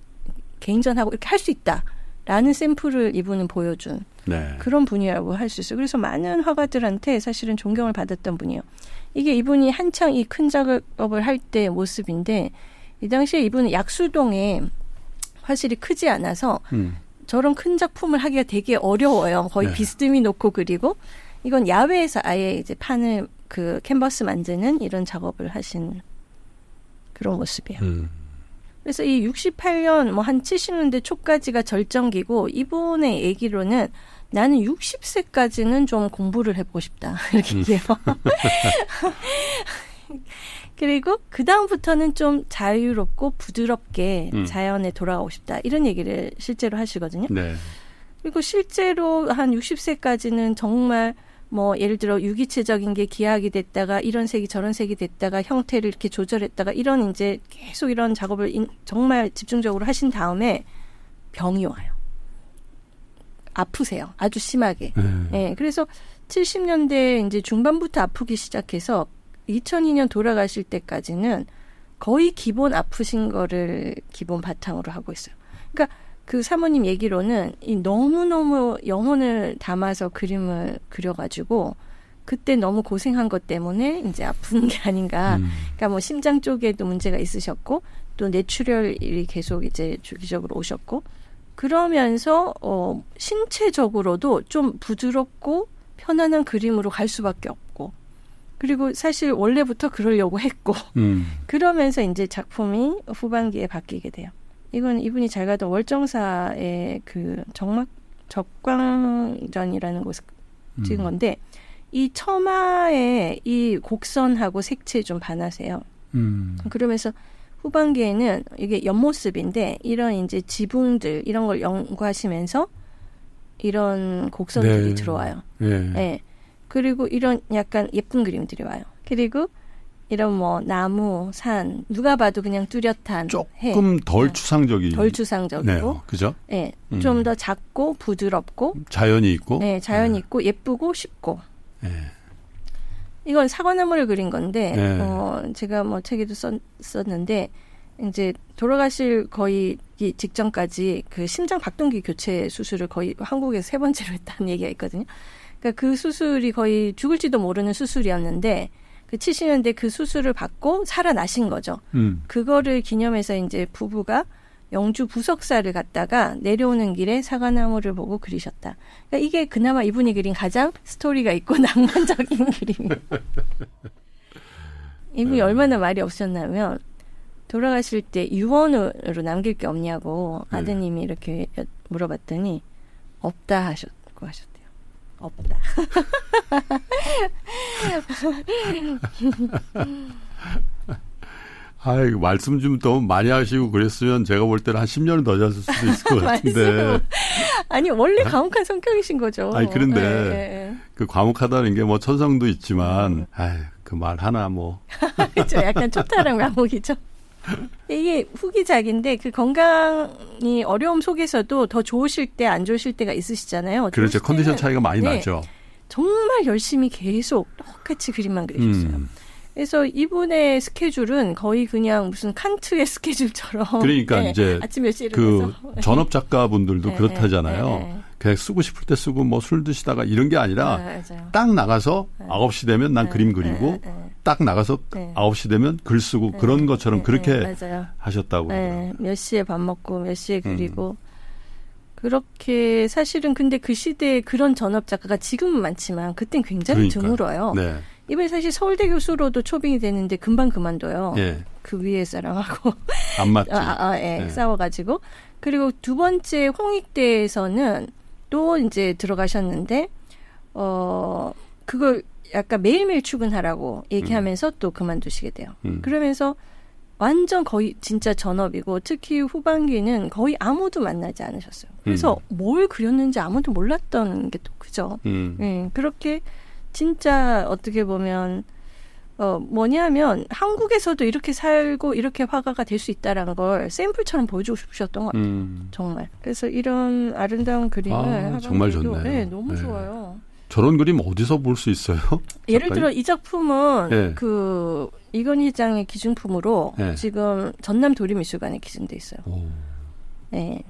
개인전하고 이렇게 할 수 있다라는 샘플을 이분은 보여준 네. 그런 분이라고 할 수 있어요. 그래서 많은 화가들한테 사실은 존경을 받았던 분이에요. 이게 이분이 한창 이 큰 작업을 할 때 모습인데 이 당시에 이분은 약수동에 화실이 크지 않아서 음. 저런 큰 작품을 하기가 되게 어려워요. 거의 네. 비스듬히 놓고 그리고 이건 야외에서 아예 이제 판을 그 캔버스 만드는 이런 작업을 하신 그런 모습이에요. 음. 그래서 이 육십팔 년 뭐 한 칠십 년대 초까지가 절정기고 이분의 얘기로는 나는 육십 세까지는 좀 공부를 해보고 싶다. 이렇게 얘기해요. 그리고 그 다음부터는 좀 자유롭고 부드럽게 음. 자연에 돌아가고 싶다. 이런 얘기를 실제로 하시거든요. 네. 그리고 실제로 한 육십 세까지는 정말 뭐 예를 들어 유기체적인 게 기하학이 됐다가 이런 색이 저런 색이 됐다가 형태를 이렇게 조절했다가 이런 이제 계속 이런 작업을 인, 정말 집중적으로 하신 다음에 병이 와요. 아프세요. 아주 심하게. 음. 예. 그래서 칠십 년대 이제 중반부터 아프기 시작해서 이천이 년 돌아가실 때까지는 거의 기본 아프신 거를 기본 바탕으로 하고 있어요. 그러니까 그 사모님 얘기로는 이 너무너무 영혼을 담아서 그림을 그려가지고 그때 너무 고생한 것 때문에 이제 아픈 게 아닌가. 음. 그러니까 뭐 심장 쪽에도 문제가 있으셨고 또 뇌출혈이 계속 이제 주기적으로 오셨고 그러면서 어, 신체적으로도 좀 부드럽고 편안한 그림으로 갈 수밖에 없고 그리고 사실 원래부터 그러려고 했고 음. 그러면서 이제 작품이 후반기에 바뀌게 돼요. 이건 이분이 잘 가던 월정사의 그 정막 적광전이라는 곳을 음. 찍은 건데 이 처마에 이 곡선하고 색채 좀 반하세요. 음. 그러면서 후반기에는 이게 옆모습인데 이런 이제 지붕들 이런 걸 연구하시면서 이런 곡선들이 네. 들어와요. 네. 네. 그리고 이런 약간 예쁜 그림들이 와요. 그리고 이런 뭐 나무, 산 누가 봐도 그냥 뚜렷한 조금 해. 덜 추상적인 덜 추상적이고 네요. 그죠? 네. 음. 좀 더 작고 부드럽고 자연이 있고 네, 자연이 네. 있고 예쁘고 쉽고. 네. 이건 사과나무를 그린 건데 네. 어, 제가 뭐 책에도 썼, 썼는데 이제 돌아가실 거의 직전까지 그 심장 박동기 교체 수술을 거의 한국에서 세 번째로 했다는 얘기가 있거든요. 그러니까 그 수술이 거의 죽을지도 모르는 수술이었는데 그 칠십 년대 그 수술을 받고 살아나신 거죠. 음. 그거를 기념해서 이제 부부가 영주 부석사를 갔다가 내려오는 길에 사과나무를 보고 그리셨다. 그러니까 이게 그나마 이분이 그린 가장 스토리가 있고 낭만적인 그림이에요. 이분이 음. 얼마나 말이 없었냐면 돌아가실 때 유언으로 남길 게 없냐고 음. 아드님이 이렇게 물어봤더니 없다 하셨고 하셨다. 없다. 아이 말씀 좀 더 많이 하시고 그랬으면 제가 볼 때는 한 십 년은 더 잤을 수도 있을 것 같은데. 아니 원래 과묵한 성격이신 거죠. 아니 그런데 예, 예. 그 과묵하다는 게 뭐 천성도 있지만, 아이 그 말 하나 뭐. 그렇죠. 약간 초탈한 과묵이죠. 이게 후기작인데 그 건강이 어려움 속에서도 더 좋으실 때 안 좋으실 때가 있으시잖아요. 그렇죠. 컨디션 차이가 많이 네, 나죠. 정말 열심히 계속 똑같이 그림만 그리셨어요. 음. 그래서 이분의 스케줄은 거의 그냥 무슨 칸트의 스케줄처럼. 그러니까 네, 이제 아침 몇 시에 일어나서 그 전업 작가분들도 네, 그렇다잖아요. 네, 네. 그냥 쓰고 싶을 때 쓰고 뭐 술 드시다가 이런 게 아니라 네, 딱 나가서 네. 아홉 시 되면 난 네, 그림 그리고 네, 네. 딱 나가서 네. 아홉 시 되면 글 쓰고 네. 그런 것처럼 네. 그렇게 네. 하셨다고. 네. 몇 시에 밥 먹고 몇 시에 그리고. 음. 그렇게 사실은 근데 그 시대에 그런 전업 작가가 지금은 많지만 그땐 굉장히 그러니까요. 드물어요. 네. 이번에 사실 서울대 교수로도 초빙이 되는데 금방 그만둬요. 예. 그 위에 사람하고. 안 맞죠. 아, 아, 예. 예. 싸워가지고. 그리고 두 번째 홍익대에서는 또 이제 들어가셨는데 어 그걸 약간 매일매일 출근하라고 얘기하면서 음. 또 그만두시게 돼요. 음. 그러면서 완전 거의 진짜 전업이고 특히 후반기는 거의 아무도 만나지 않으셨어요. 그래서 음. 뭘 그렸는지 아무도 몰랐던 게 또 그죠. 음. 네, 그렇게 진짜 어떻게 보면 어, 뭐냐면 한국에서도 이렇게 살고 이렇게 화가가 될 수 있다라는 걸 샘플처럼 보여주고 싶으셨던 것 같아요. 음. 정말. 그래서 이런 아름다운 그림을 아, 정말 좋네요. 네, 너무 네. 좋아요. 저런 그림 어디서 볼 수 있어요? 예를 잠깐. 들어 이 작품은 네. 그 이건희 장의 기증품으로 네. 지금 전남 도립미술관에 기증돼 있어요. 오. 네.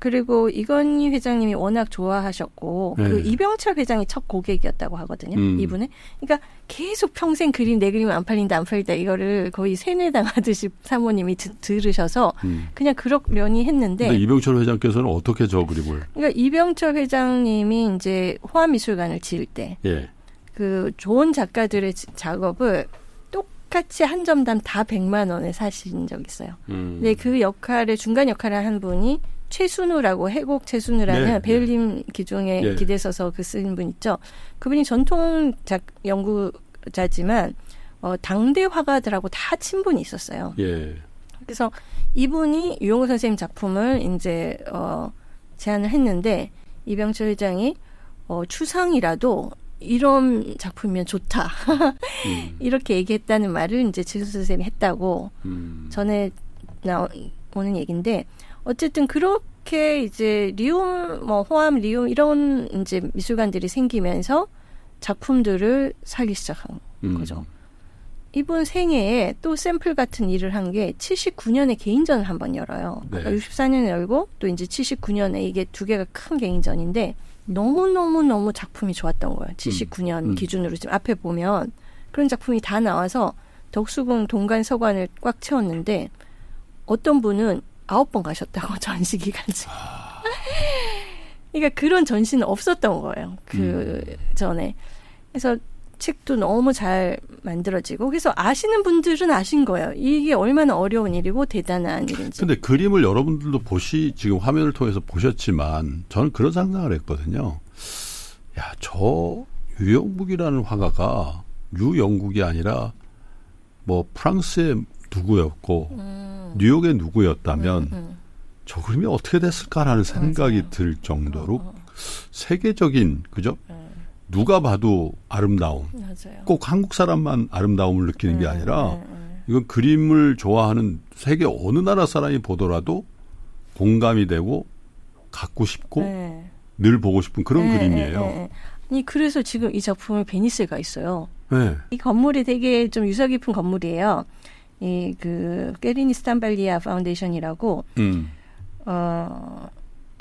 그리고 이건희 회장님이 워낙 좋아하셨고 네. 그 이병철 회장이 첫 고객이었다고 하거든요. 음. 이분은. 그러니까 계속 평생 그림 내 그림 안 팔린다 안 팔린다 이거를 거의 세뇌당하듯이 사모님이 드, 들으셔서 음. 그냥 그러려니 했는데. 근데 이병철 회장께서는 어떻게 저 그림을. 그러니까 이병철 회장님이 이제 호암미술관을 지을 때 예. 그 좋은 작가들의 작업을 똑같이 한 점당 다 백만 원에 사신 적이 있어요. 음. 근데 그 역할을 중간 역할을 한 분이 최순우라고 해곡 최순우라는 네, 베를린 네. 기종에 네. 기대서서 그 쓰는 분 있죠. 그분이 전통 작, 연구자지만 어, 당대 화가들하고 다 친분이 있었어요. 예. 그래서 이분이 유영호 선생님 작품을 이제 어, 제안을 했는데 이병철 회장이 어, 추상이라도 이런 작품이면 좋다 음. 이렇게 얘기했다는 말을 이제 최순우 선생님이 했다고 음. 전에 나오는 얘기인데. 어쨌든 그렇게 이제 리움, 뭐 호암, 리움 이런 이제 미술관들이 생기면서 작품들을 사기 시작한 음. 거죠. 이분 생애에 또 샘플 같은 일을 한 게 칠십구 년에 개인전을 한번 열어요. 네. 그러니까 육십사 년에 열고 또 이제 칠십구 년에 이게 두 개가 큰 개인전인데 너무너무너무 작품이 좋았던 거예요. 칠십구 년 음. 기준으로 지금 앞에 보면 그런 작품이 다 나와서 덕수궁 동간 서관을 꽉 채웠는데 어떤 분은 아홉 번 가셨다고 전시 기간지. 그러니까 그런 전시는 없었던 거예요. 그 음. 전에. 그래서 책도 너무 잘 만들어지고 그래서 아시는 분들은 아신 거예요. 이게 얼마나 어려운 일이고 대단한 일인지. 근데 그림을 여러분들도 보시 지금 화면을 통해서 보셨지만 저는 그런 상상을 했거든요. 야, 저 유영국이라는 화가가 유영국이 아니라 뭐 프랑스의 누구였고 음. 뉴욕의 누구였다면 음, 음. 저 그림이 어떻게 됐을까라는 생각이 맞아요. 들 정도로 어. 세계적인 그죠? 음. 누가 봐도 아름다움 맞아요. 꼭 한국 사람만 아름다움을 느끼는 음, 게 아니라 음, 음. 이건 그림을 좋아하는 세계 어느 나라 사람이 보더라도 공감이 되고 갖고 싶고 네. 늘 보고 싶은 그런 네, 그림이에요. 네, 네. 아니 그래서 지금 이 작품을 베니스에 가 있어요. 네. 이 건물이 되게 좀 유서 깊은 건물이에요. 이, 그, 게리니 스탄발리아 파운데이션이라고, 음. 어,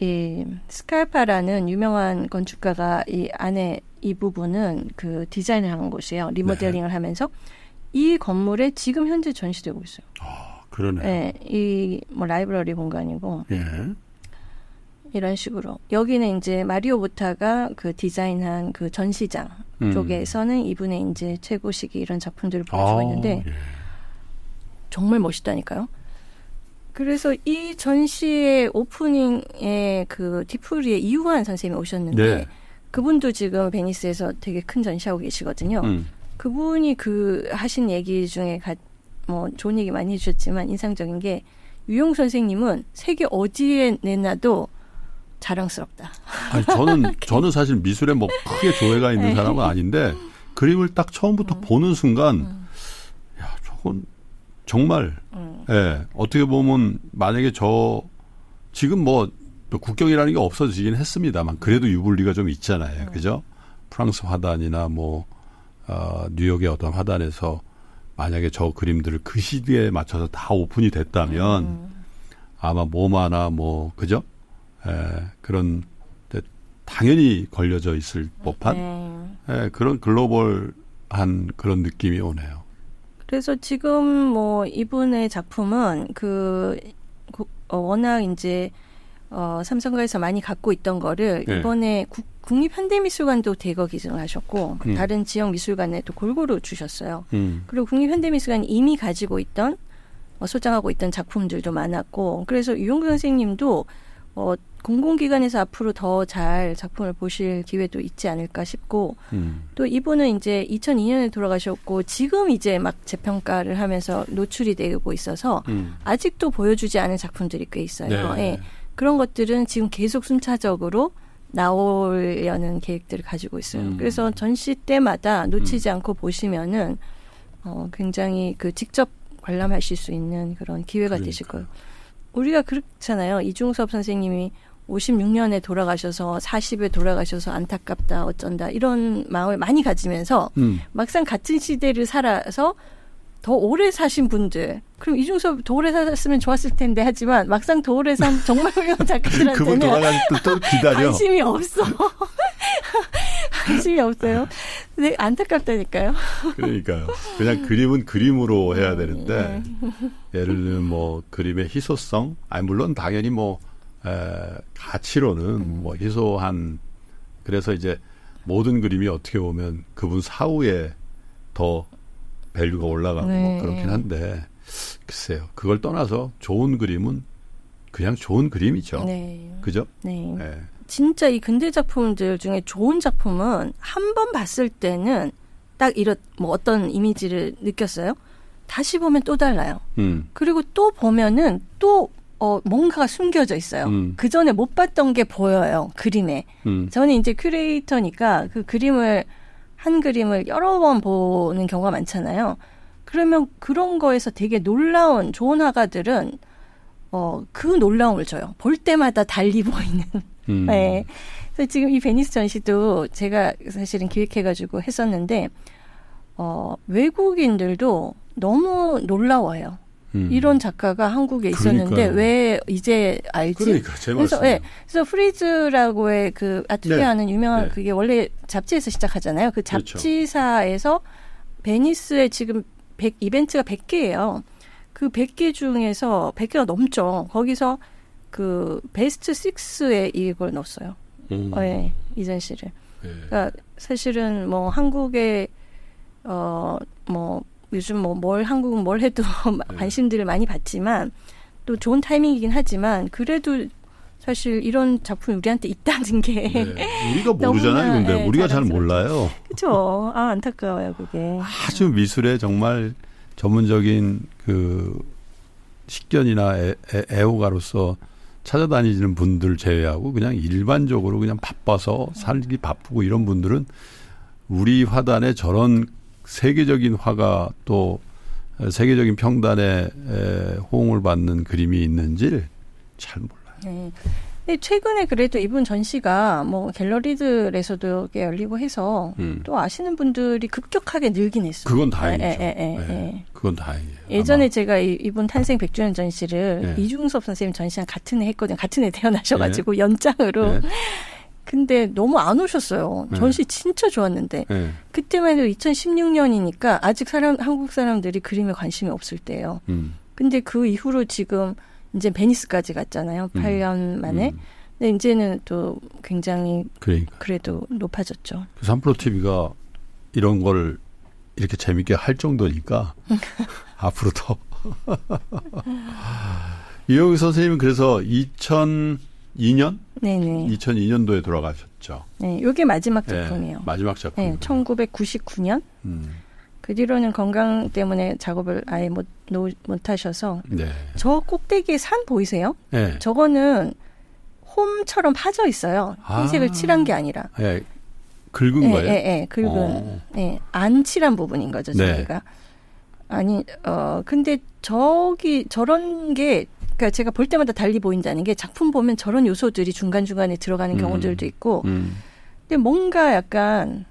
이, 스칼파라는 유명한 건축가가 이 안에 이 부분은 그 디자인을 한 곳이에요. 리모델링을 네. 하면서 이 건물에 지금 현재 전시되고 있어요. 아, 그러네. 네. 이, 뭐, 라이브러리 공간이고. 예. 이런 식으로. 여기는 이제 마리오 보타가 그 디자인한 그 전시장 음. 쪽에서는 이분의 이제 최고 시기 이런 작품들을 보여주고 아, 있는데. 예. 정말 멋있다니까요. 그래서 이 전시의 오프닝에 그 디프리의 이우환 선생님이 오셨는데 네. 그분도 지금 베니스에서 되게 큰 전시하고 계시거든요. 음. 그분이 그 하신 얘기 중에 가, 뭐 좋은 얘기 많이 해주셨지만 인상적인 게 유영 선생님은 세계 어디에 내놔도 자랑스럽다. 아니, 저는 저는 사실 미술에 뭐 크게 조예가 있는 사람은 아닌데 그림을 딱 처음부터 음. 보는 순간 음. 야 저건 정말, 음. 예. 어떻게 보면, 만약에 저, 지금 뭐, 국경이라는 게 없어지긴 했습니다만, 그래도 유불리가 좀 있잖아요. 음. 그죠? 프랑스 화단이나 뭐, 어, 뉴욕의 어떤 화단에서 만약에 저 그림들을 그 시기에 맞춰서 다 오픈이 됐다면, 음. 아마 모마나 뭐, 그죠? 예. 그런, 당연히 걸려져 있을 법한, 음. 예. 그런 글로벌 한 그런 느낌이 오네요. 그래서 지금 뭐 이분의 작품은 그 어, 워낙 이제 어, 삼성가에서 많이 갖고 있던 거를 네. 이번에 구, 국립현대미술관도 대거 기증하셨고 음. 다른 지역 미술관에도 골고루 주셨어요. 음. 그리고 국립현대미술관이 이미 가지고 있던 어, 소장하고 있던 작품들도 많았고 그래서 유영국 선생님도 어, 공공기관에서 앞으로 더 잘 작품을 보실 기회도 있지 않을까 싶고 음. 또 이분은 이제 이천이 년에 돌아가셨고 지금 이제 막 재평가를 하면서 노출이 되고 있어서 음. 아직도 보여주지 않은 작품들이 꽤 있어요. 네. 예. 그런 것들은 지금 계속 순차적으로 나오려는 계획들을 가지고 있어요. 음. 그래서 전시 때마다 놓치지 음. 않고 보시면은 어, 굉장히 그 직접 관람하실 수 있는 그런 기회가 그러니까요. 되실 거예요. 우리가 그렇잖아요. 이중섭 선생님이 오십육 년에 돌아가셔서 사십에 돌아가셔서 안타깝다 어쩐다 이런 마음을 많이 가지면서 음. 막상 같은 시대를 살아서 더 오래 사신 분들 그럼 이중섭 더 오래 살았으면 좋았을 텐데 하지만 막상 더 오래 산 정말 훌륭한 작가들한테는 그분 돌아가실 때도 기다려 관심이 없어 관심이 없어요. 근데 안타깝다니까요. 그러니까요. 그냥 그림은 그림으로 해야 되는데 예를 들면 뭐 그림의 희소성 아니 물론 당연히 뭐 에, 가치로는 뭐 희소한 그래서 이제 모든 그림이 어떻게 보면 그분 사후에 더 밸류가 올라가고 네. 뭐 그렇긴 한데 글쎄요. 그걸 떠나서 좋은 그림은 그냥 좋은 그림이죠. 네. 그죠? 네. 네. 진짜 이 근대 작품들 중에 좋은 작품은 한 번 봤을 때는 딱 이런 뭐 어떤 이미지를 느꼈어요. 다시 보면 또 달라요. 음. 그리고 또 보면은 또 어, 뭔가가 숨겨져 있어요. 음. 그 전에 못 봤던 게 보여요. 그림에. 음. 저는 이제 큐레이터니까 그 그림을 한 그림을 여러 번 보는 경우가 많잖아요. 그러면 그런 거에서 되게 놀라운 좋은 화가들은 어, 그 놀라움을 줘요. 볼 때마다 달리 보이는. 음. 네. 그래서 지금 이 베니스 전시도 제가 사실은 기획해가지고 했었는데 어, 외국인들도 너무 놀라워요. 음. 이런 작가가 한국에 있었는데 그러니까요. 왜 이제 알지? 그러니까 제 그래서, 예, 그래서 프리즈라고의 그 아트리아는 네. 유명한 네. 그게 원래 잡지에서 시작하잖아요. 그 잡지사에서 그렇죠. 베니스에 지금 백, 이벤트가 백 개예요. 그 백 개 중에서 백 개가 넘죠. 거기서 그 베스트 육에 이걸 넣었어요. 음. 어, 예, 이 전시를. 예. 그러니까 사실은 뭐 한국에 어, 뭐 요즘 뭐 뭘 한국은 뭘 해도 네. 관심들을 많이 받지만 또 좋은 타이밍이긴 하지만 그래도 사실 이런 작품이 우리한테 있다는 게 네. 우리가 모르잖아요. 근데 네, 우리가 잘 몰라요. 그렇죠. 아 안타까워요 그게. 아주 미술에 정말 전문적인 그 식견이나 애, 애, 애호가로서 찾아다니시는 분들 제외하고 그냥 일반적으로 그냥 바빠서 살기 바쁘고 이런 분들은 우리 화단에 저런 세계적인 화가 또 세계적인 평단에 호응을 받는 그림이 있는지를 잘 몰라요. 네. 최근에 그래도 이분 전시가 뭐 갤러리들에서도 열리고 해서 음. 또 아시는 분들이 급격하게 늘긴 했어요. 그건 다행이죠. 에, 에, 에, 에. 네. 그건 다행이에요. 예전에 아마. 제가 이분 탄생 백 주년 전시를 네. 이중섭 선생님 전시랑 같은 해 했거든요. 같은 해 태어나셔가지고 네. 연장으로. 네. 근데 너무 안 오셨어요. 전시 네. 진짜 좋았는데 네. 그때만 해도 이천십육 년이니까 아직 사람 한국 사람들이 그림에 관심이 없을 때예요. 음. 근데 그 이후로 지금 이제 베니스까지 갔잖아요. 음. 팔 년 만에. 음. 근데 이제는 또 굉장히 그러니까. 그래도 높아졌죠. 그 삼프로티비가 이런 걸 이렇게 재밌게 할 정도니까 앞으로 더. 이영희 선생님은 그래서 이천이 년? 네네. 이천이 년도에 돌아가셨죠. 네, 이게 마지막 작품이에요. 네, 마지막 작품. 네, 천구백구십구 년. 음. 그 뒤로는 건강 때문에 작업을 아예 못, 노, 못 하셔서. 네. 저 꼭대기에 산 보이세요? 네. 저거는 홈처럼 파져 있어요. 흰색을 아. 칠한 게 아니라. 네, 긁은 네, 거예요? 네, 네, 긁은. 오. 네, 안 칠한 부분인 거죠, 저희가. 네. 아니, 어, 근데 저기, 저런 게, 그러니까 제가 볼 때마다 달리 보인다는 게 작품 보면 저런 요소들이 중간중간에 들어가는 음, 경우들도 있고 음. 근데 뭔가 약간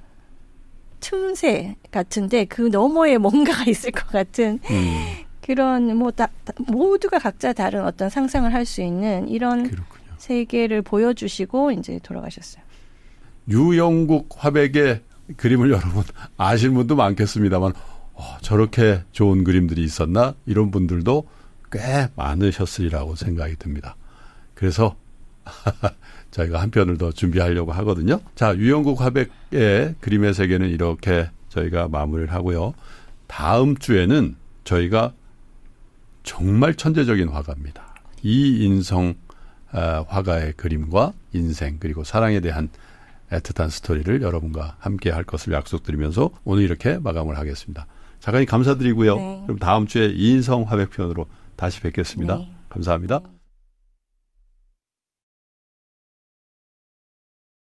틈새 같은데 그 너머에 뭔가가 있을 것 같은 음. 그런 뭐 다, 다, 모두가 각자 다른 어떤 상상을 할 수 있는 이런 그렇군요. 세계를 보여주시고 이제 돌아가셨어요. 유영국 화백의 그림을 여러분 아실 분도 많겠습니다만 어, 저렇게 좋은 그림들이 있었나 이런 분들도 꽤 많으셨으리라고 생각이 듭니다. 그래서 저희가 한 편을 더 준비하려고 하거든요. 자, 유영국 화백의 그림의 세계는 이렇게 저희가 마무리를 하고요. 다음 주에는 저희가 정말 천재적인 화가입니다. 이인성 화가의 그림과 인생 그리고 사랑에 대한 애틋한 스토리를 여러분과 함께 할 것을 약속드리면서 오늘 이렇게 마감을 하겠습니다. 작가님 감사드리고요. 네. 그럼 다음 주에 이인성 화백편으로 다시 뵙겠습니다. 네. 감사합니다.